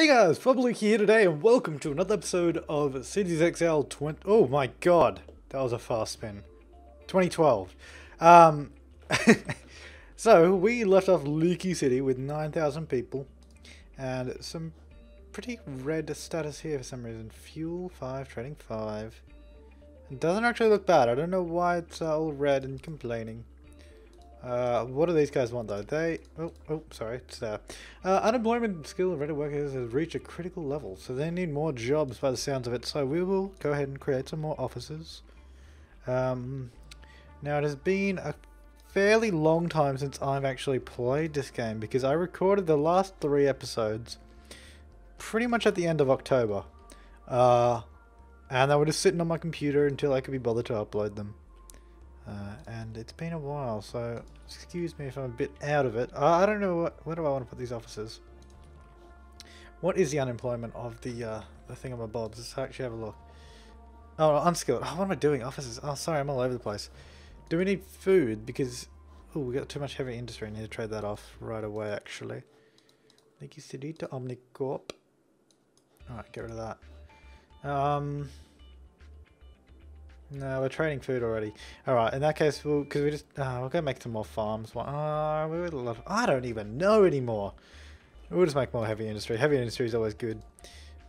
Hey guys, Flabaliki here today and welcome to another episode of Cities XL 20... Oh my god, that was a fast spin. 2012. So, we left off Leaky City with 9,000 people and some pretty red status here for some reason. Fuel 5, trading 5. It doesn't actually look bad. I don't know why it's all red and complaining. What do these guys want though? Unemployment skill of Reddit workers has reached a critical level, so they need more jobs by the sounds of it, so we will go ahead and create some more offices. Now it has been a fairly long time since I've actually played this game, because I recorded the last 3 episodes pretty much at the end of October, and they were just sitting on my computer until I could be bothered to upload them. And it's been a while, so excuse me if I'm a bit out of it. I don't know where do I want to put these offices. What is the unemployment of the thing on my bobs? Let's actually have a look. Oh, unskilled. Oh, what am I doing? Offices. Oh, sorry, I'm all over the place. Do we need food? Because oh, we got too much heavy industry. I need to trade that off right away. Actually, Leaky City to Omnicorp. All right, get rid of that. No, we're trading food already. Alright, in that case, we'll go make some more farms. I don't even know anymore. We'll just make more heavy industry. Heavy industry is always good.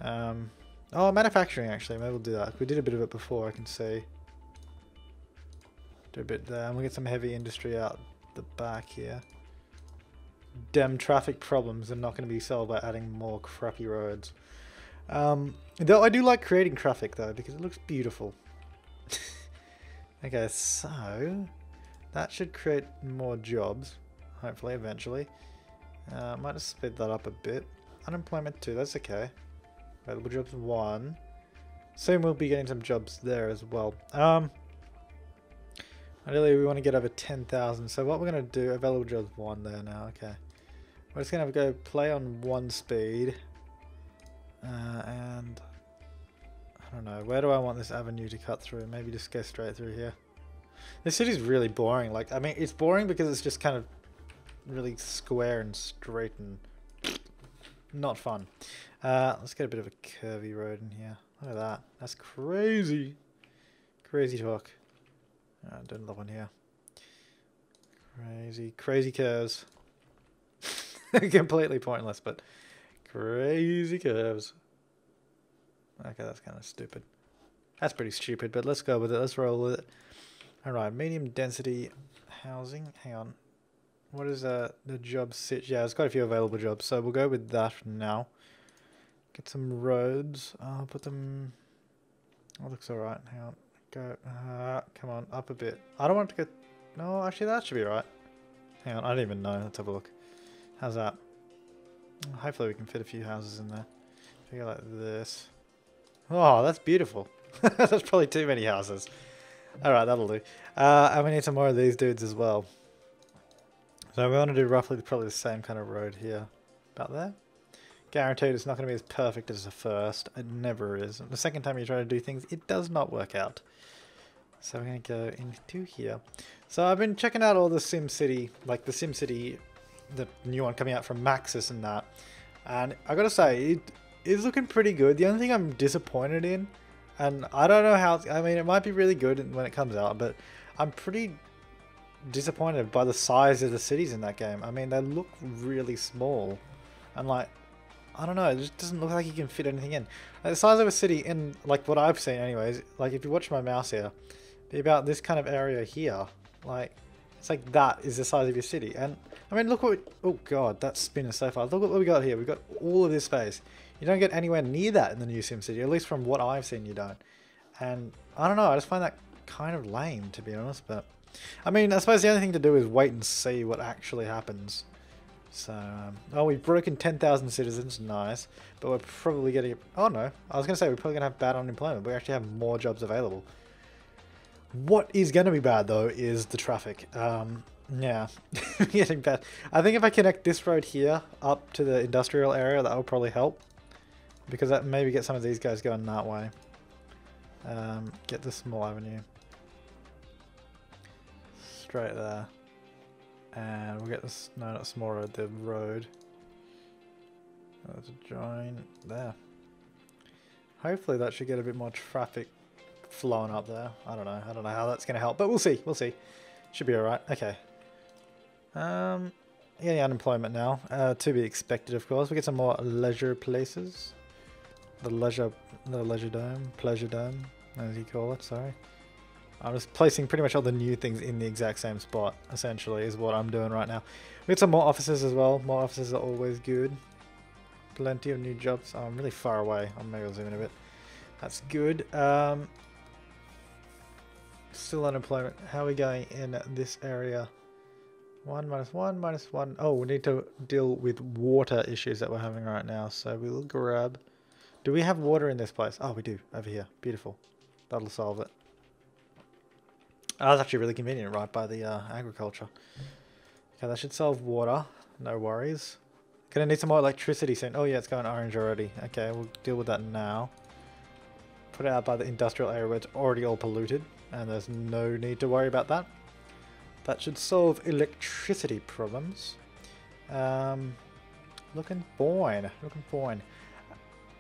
Oh, manufacturing actually. Maybe we'll do that. We did a bit of it before, I can see. Do a bit there. And we'll get some heavy industry out the back here. Damn traffic problems are not going to be solved by adding more crappy roads. Though I do like creating traffic though, because it looks beautiful. Okay, so that should create more jobs, hopefully, eventually. Might just speed that up a bit. Unemployment 2, that's okay. Available jobs 1. Soon we'll be getting some jobs there as well. Ideally we want to get over 10,000, so what we're going to do, available jobs 1 there now, okay. We're just going to go play on 1 speed. And... I don't know, where do I want this avenue to cut through? Maybe just go straight through here. This city's really boring. Like, I mean, it's boring because it's just kind of really square and straight and not fun. Let's get a bit of a curvy road in here. Look at that. That's crazy. Crazy talk. I don't love one here. Crazy, crazy curves. Completely pointless, but crazy curves. Okay, that's kind of stupid. That's pretty stupid, but let's go with it. Let's roll with it. Alright, medium density housing. Hang on. What is the job sit? Yeah, it's got a few available jobs, so we'll go with that for now. Get some roads. I'll put them... Oh, looks alright. Hang on. Go. Come on, up a bit. I don't want to go... No, actually, that should be right. Hang on, I don't even know. Let's have a look. How's that? Hopefully we can fit a few houses in there. Figure like this. Oh, that's beautiful. That's probably too many houses. Alright, that'll do. And we need some more of these dudes as well. So we want to do roughly probably the same kind of road here. About there. Guaranteed it's not going to be as perfect as the first. It never is. The second time you try to do things, it does not work out. So we're going to go into here. So I've been checking out all the SimCity, like the SimCity, the new one coming out from Maxis and that. And I got to say, it's looking pretty good. The only thing I'm disappointed in, and I don't know how, I mean, it might be really good when it comes out, but I'm pretty disappointed by the size of the cities in that game. I mean, they look really small. And like, I don't know, it just doesn't look like you can fit anything in. Like the size of a city in, like what I've seen anyways, like if you watch my mouse here, be about this kind of area here, like, it's like that is the size of your city. And I mean, look what, oh god, that spin is so far. Look what we got here. We've got all of this space. You don't get anywhere near that in the new SimCity, at least from what I've seen you don't. And I don't know, I just find that kind of lame to be honest, but I mean, I suppose the only thing to do is wait and see what actually happens. So, oh, we've broken 10,000 citizens, nice, but we're probably getting, oh no, I was going to say we're probably going to have bad unemployment, but we actually have more jobs available. What is going to be bad though is the traffic. Yeah, getting bad. I think if I connect this road here up to the industrial area, that will probably help. Because that maybe get some of these guys going that way. Get the small avenue. Straight there. And we'll get this, no, not small road, the road. That's a giant there. Hopefully that should get a bit more traffic flowing up there. I don't know how that's going to help, but we'll see. Should be all right. Okay. Any unemployment now, to be expected, of course. We get some more leisure places. The leisure dome, pleasure dome, as you call it. Sorry, I'm just placing pretty much all the new things in the exact same spot. Essentially, is what I'm doing right now. We get some more offices as well. More offices are always good. Plenty of new jobs. Oh, I'm really far away. I'll zoom in a bit. That's good. Still unemployment. How are we going in this area? 1 minus 1 minus 1. Oh, we need to deal with water issues that we're having right now. So we'll grab. Do we have water in this place? Oh, we do. Over here. Beautiful. That'll solve it. Oh, that's actually really convenient, right by the agriculture. Okay, that should solve water. No worries. Gonna need some more electricity soon. Oh yeah, it's going orange already. Okay, we'll deal with that now. Put it out by the industrial area where it's already all polluted. And there's no need to worry about that. That should solve electricity problems. Looking fine. Looking fine.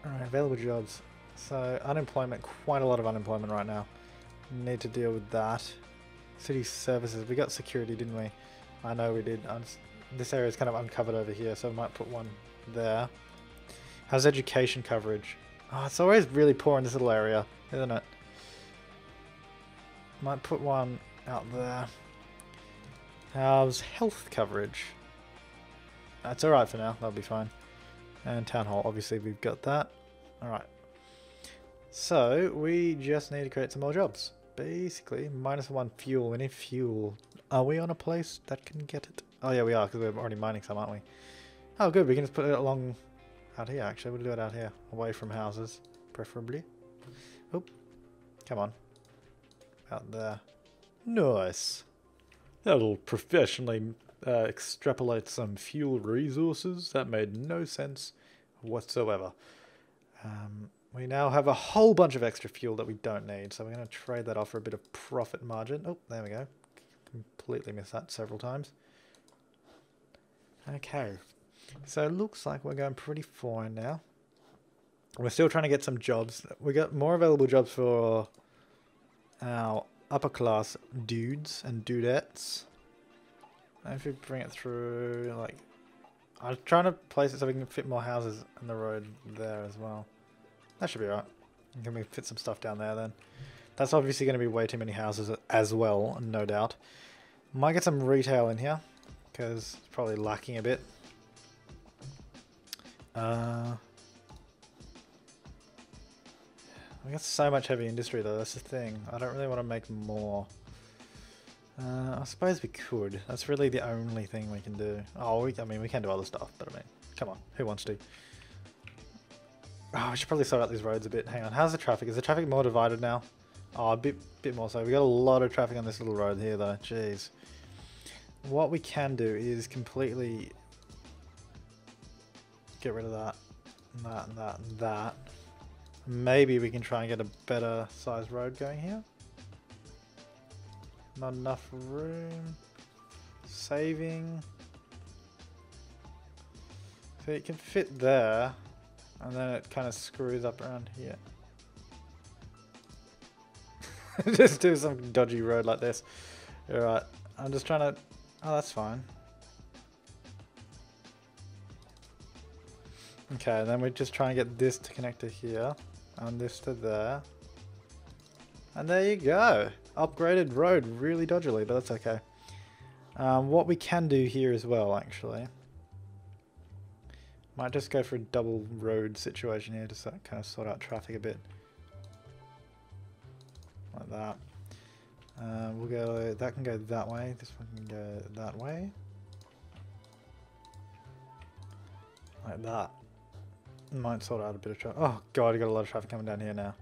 Alright, available jobs. So, unemployment. Quite a lot of unemployment right now. Need to deal with that. City services. We got security, didn't we? I know we did. This area is kind of uncovered over here, so I might put one there. How's education coverage? Oh, it's always really poor in this little area, isn't it? Might put one out there. How's health coverage? That's alright for now. That'll be fine. And town hall, obviously we've got that. Alright. So we just need to create some more jobs. Basically, -1 fuel. We need fuel. Are we on a place that can get it? Oh yeah, we are, because we're already mining some, aren't we? Oh good, we can just put it along out here actually. We'll do it out here. Away from houses, preferably. Oop. Come on. Out there. Nice. That'll professionally extrapolate some fuel resources. That made no sense whatsoever. We now have a whole bunch of extra fuel that we don't need, so we're going to trade that off for a bit of profit margin. Oh, there we go. Completely missed that several times. Okay, so it looks like we're going pretty fine now. We're still trying to get some jobs. We got more available jobs for our upper class dudes and dudettes. If we bring it through, like, I'm trying to place it so we can fit more houses on the road there as well. That should be right. Can we fit some stuff down there then? That's obviously going to be way too many houses as well, no doubt. Might get some retail in here because it's probably lacking a bit. We got so much heavy industry though. That's the thing. I don't really want to make more. I suppose we could. That's really the only thing we can do. Oh, I mean, we can do other stuff, but I mean, come on, who wants to? Oh, we should probably sort out these roads a bit. Hang on, how's the traffic? Is the traffic more divided now? Oh, a bit more so. We got a lot of traffic on this little road here, though. Jeez. What we can do is completely get rid of that, and that, and that, and that. Maybe we can try and get a better sized road going here. Not enough room. Saving. So it can fit there, and then it kind of screws up around here. Just do some dodgy road like this. Alright, I'm just trying to... Oh, that's fine. Okay, then we just try and get this to connect to here, and this to there. And there you go. Upgraded road really dodgily, but that's okay. What we can do here as well, actually. Might just go for a double road situation here to kind of sort out traffic a bit. Like that. We'll go, that can go that way, this one can go that way. Like that. Might sort out a bit of traffic. Oh god, I got a lot of traffic coming down here now.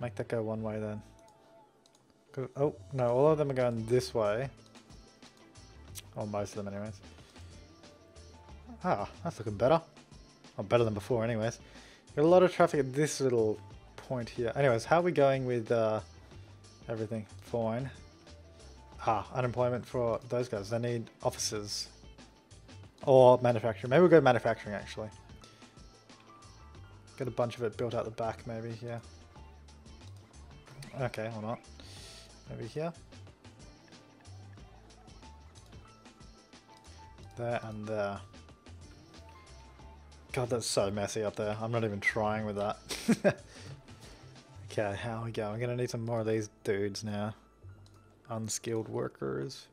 Make that go one way then. Oh, no, all of them are going this way. Or most of them anyways. Ah, that's looking better. Or better than before anyways. Got a lot of traffic at this little point here. Anyways, how are we going with everything? Fine. Ah, unemployment for those guys. They need offices. Or manufacturing. Maybe we'll go manufacturing, actually. Get a bunch of it built out the back, maybe, yeah. Okay, or not. Maybe here. There and there. God, that's so messy up there. I'm not even trying with that. Okay, how we go? I'm gonna need some more of these dudes now. Unskilled workers.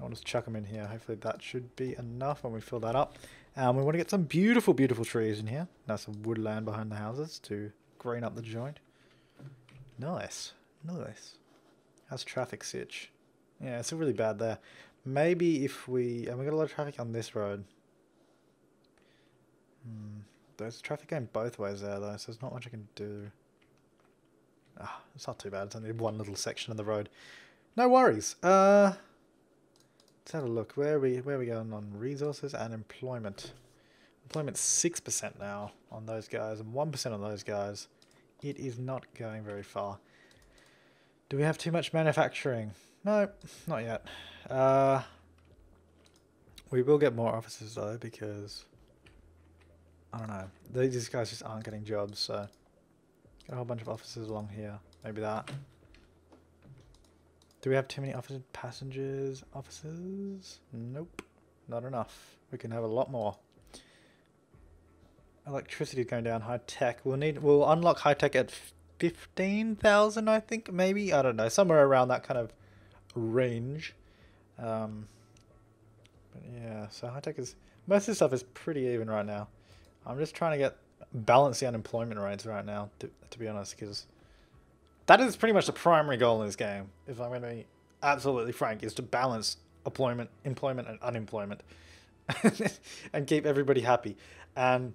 I'll just chuck them in here. Hopefully that should be enough when we fill that up. And we want to get some beautiful, beautiful trees in here. That's some woodland behind the houses to green up the joint. Nice. Nice. How's traffic sitch? Yeah, it's still really bad there. Maybe if we... and we got a lot of traffic on this road. There's traffic going both ways there, though, so there's not much I can do. Ah, it's not too bad. It's only one little section of the road. No worries. Let's have a look. Where are we going on resources and employment? Employment's 6% now on those guys and 1% on those guys. It is not going very far. Do we have too much manufacturing? No, not yet. We will get more offices though, because I don't know. These guys just aren't getting jobs, so get a whole bunch of offices along here. Maybe that. Do we have too many passengers? Offices? Nope. Not enough. We can have a lot more. Electricity going down. High tech. We'll unlock high tech at 15,000, I think, maybe? I don't know. Somewhere around that kind of range. But yeah, so high tech is... most of this stuff is pretty even right now. I'm just trying to get... balance the unemployment rates right now, to be honest, because... that is pretty much the primary goal in this game, if I'm going to be absolutely frank, is to balance employment and unemployment. And keep everybody happy. And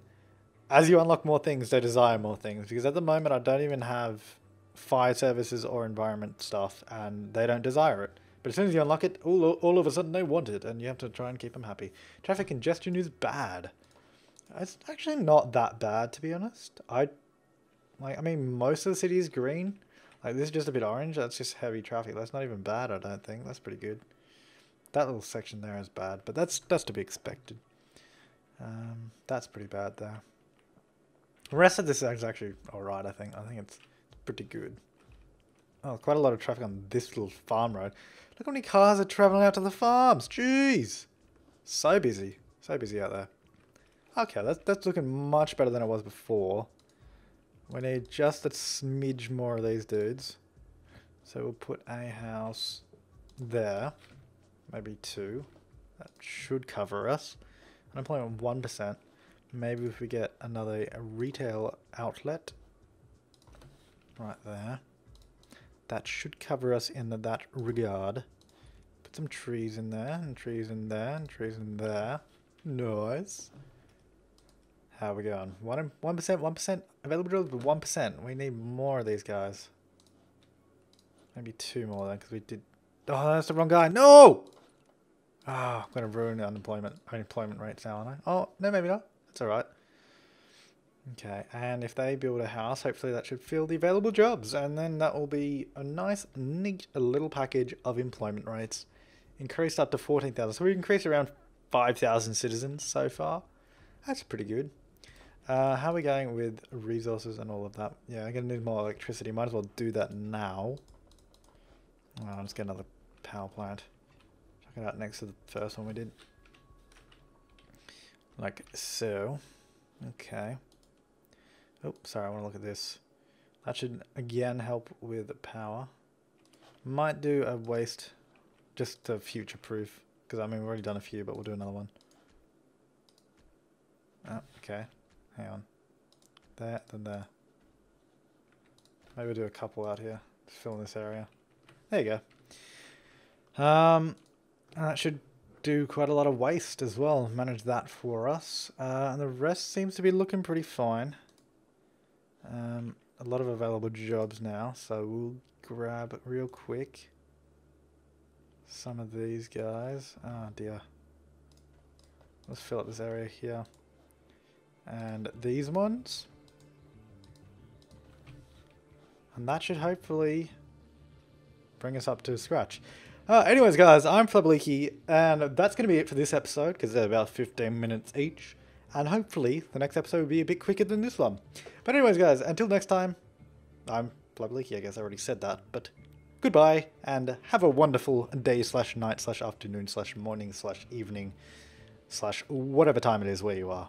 as you unlock more things, they desire more things. Because at the moment, I don't even have fire services or environment stuff, and they don't desire it. But as soon as you unlock it, all of a sudden they want it, and you have to try and keep them happy. Traffic congestion is bad. It's actually not that bad, to be honest. I mean, most of the city is green. Like, this is just a bit orange. That's just heavy traffic. That's not even bad, I don't think. That's pretty good. That little section there is bad, but that's to be expected. That's pretty bad there. The rest of this is actually alright, I think. I think it's pretty good. Oh, quite a lot of traffic on this little farm road. Look how many cars are travelling out to the farms. Jeez! So busy. So busy out there. Okay, that's looking much better than it was before. We need just a smidge more of these dudes. So we'll put a house there. Maybe two. That should cover us. Unemployment 1%. Maybe if we get another retail outlet. Right there. That should cover us in that regard. Put some trees in there, and trees in there, and trees in there. Nice. How are we going? 1% available jobs, but 1%. We need more of these guys. Maybe two more then, because we did... oh, that's the wrong guy. No! Ah, oh, I'm going to ruin the unemployment rates now, aren't I? Oh, no, maybe not. That's alright. Okay, and if they build a house, hopefully that should fill the available jobs. And then that will be a nice, neat little package of employment rates. Increased up to 14,000. So we've increased around 5,000 citizens so far. That's pretty good. How are we going with resources and all of that? Yeah, I'm going to need more electricity. Might as well do that now. I'll just get another power plant. Check it out next to the first one we did. Like so. Okay. Oops, sorry, I want to look at this. That should, again, help with power. Might do a waste just to future-proof. Because, I mean, we've already done a few, but we'll do another one. Oh, okay. Hang on. There, then there. Maybe we'll do a couple out here. Just fill in this area. There you go. That should do quite a lot of waste as well. Manage that for us. And the rest seems to be looking pretty fine. A lot of available jobs now. So we'll grab real quick some of these guys. Oh dear. Let's fill up this area here. And these ones. And that should hopefully bring us up to scratch. Anyways, guys, I'm Flabaliki, and that's going to be it for this episode, because they're about 15 minutes each. And hopefully, the next episode will be a bit quicker than this one. But anyways, guys, until next time, I'm Flabaliki, I guess I already said that, but goodbye, and have a wonderful day / night / afternoon / morning / evening / whatever time it is where you are.